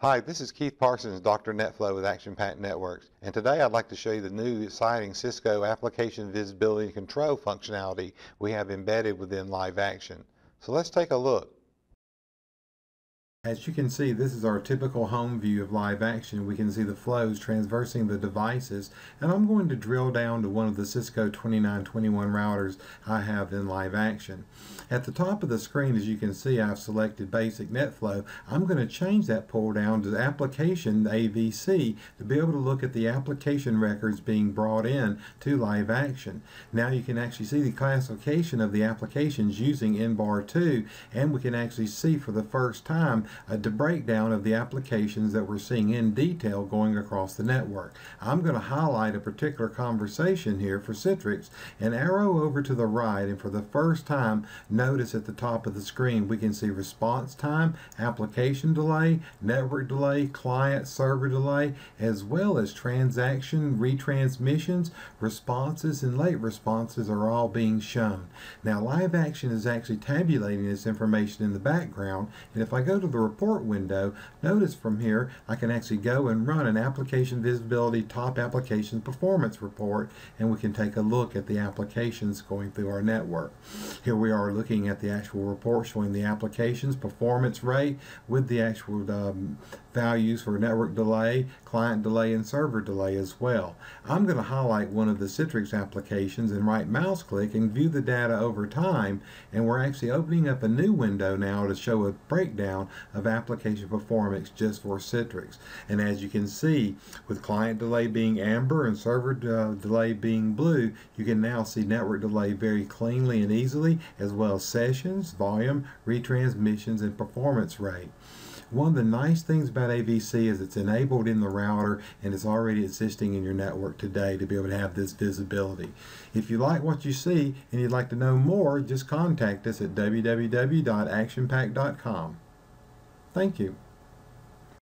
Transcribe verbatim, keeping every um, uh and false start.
Hi, this is Keith Parsons, Doctor NetFlow with Action Packet Networks, and today I'd like to show you the new exciting Cisco application visibility and control functionality we have embedded within LiveAction. So let's take a look. As you can see, this is our typical home view of LiveAction. We can see the flows traversing the devices, and I'm going to drill down to one of the Cisco twenty-nine twenty-one routers I have in LiveAction. At the top of the screen, as you can see, I've selected Basic NetFlow. I'm going to change that pull down to Application A V C to be able to look at the application records being brought in to LiveAction. Now you can actually see the classification of the applications using N B A R two, and we can actually see for the first time a breakdown of the applications that we're seeing in detail going across the network. I'm going to highlight a particular conversation here for Citrix and arrow over to the right, and for the first time, notice at the top of the screen we can see response time, application delay, network delay, client server delay, as well as transaction retransmissions, responses, and late responses are all being shown. Now LiveAction is actually tabulating this information in the background, and if I go to the report window, notice from here I can actually go and run an application visibility top applications performance report, and we can take a look at the applications going through our network. Here we are looking at the actual report showing the applications performance rate with the actual um, values for network delay, client delay, and server delay as well. I'm going to highlight one of the Citrix applications and right mouse click and view the data over time, and we're actually opening up a new window now to show a breakdown of application performance just for Citrix. And as you can see, with client delay being amber and server uh, delay being blue, you can now see network delay very cleanly and easily, as well as sessions, volume, retransmissions, and performance rate. One of the nice things about A V C is it's enabled in the router and it's already existing in your network today to be able to have this visibility. If you like what you see and you'd like to know more, just contact us at w w w dot action pack dot com. Thank you.